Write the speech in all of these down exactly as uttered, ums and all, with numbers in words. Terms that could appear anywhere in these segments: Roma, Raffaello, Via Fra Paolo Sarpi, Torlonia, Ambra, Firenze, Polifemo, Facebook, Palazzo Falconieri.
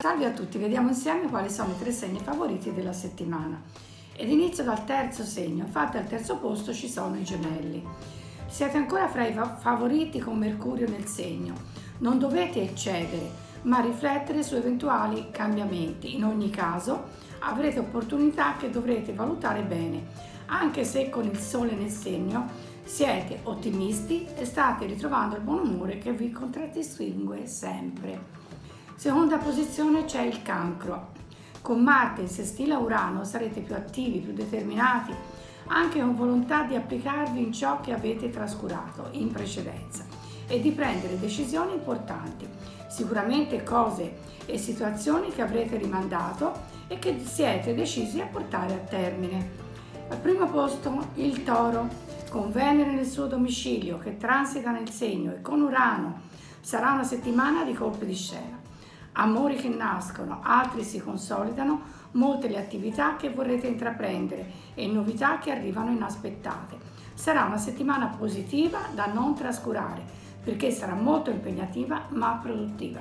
Salve a tutti, vediamo insieme quali sono i tre segni favoriti della settimana. Ed inizio dal terzo segno, infatti al terzo posto ci sono i gemelli. Siete ancora fra i favoriti con Mercurio nel segno. Non dovete eccedere, ma riflettere su eventuali cambiamenti. In ogni caso avrete opportunità che dovrete valutare bene, anche se con il sole nel segno siete ottimisti e state ritrovando il buon umore che vi contraddistingue sempre. Seconda posizione c'è il cancro. Con Marte in sestile a Urano sarete più attivi, più determinati, anche con volontà di applicarvi in ciò che avete trascurato in precedenza e di prendere decisioni importanti, sicuramente cose e situazioni che avrete rimandato e che siete decisi a portare a termine. Al primo posto il Toro. Con Venere nel suo domicilio che transita nel segno e con Urano sarà una settimana di colpi di scena. Amori che nascono, altri si consolidano, molte le attività che vorrete intraprendere e novità che arrivano inaspettate. Sarà una settimana positiva da non trascurare perché sarà molto impegnativa ma produttiva.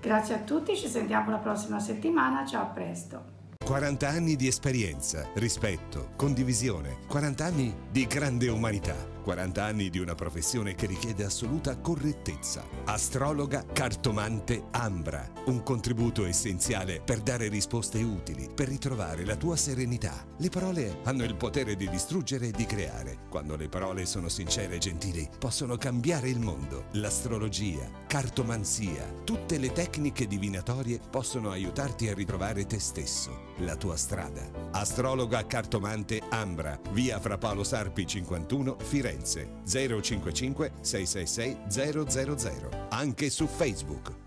Grazie a tutti, ci sentiamo la prossima settimana, ciao, a presto! quaranta anni di esperienza, rispetto, condivisione, quaranta anni di grande umanità, quaranta anni di una professione che richiede assoluta correttezza. Astrologa cartomante Ambra, un contributo essenziale per dare risposte utili, per ritrovare la tua serenità. Le parole hanno il potere di distruggere e di creare. Quando le parole sono sincere e gentili, possono cambiare il mondo. L'astrologia, cartomanzia, tutte le tecniche divinatorie possono aiutarti a ritrovare te stesso, la tua strada. Astrologa cartomante Ambra, via Fra Paolo Sarpi cinquantuno, Firenze, zero cinquantacinque, sei sei sei, zero zero zero, anche su Facebook.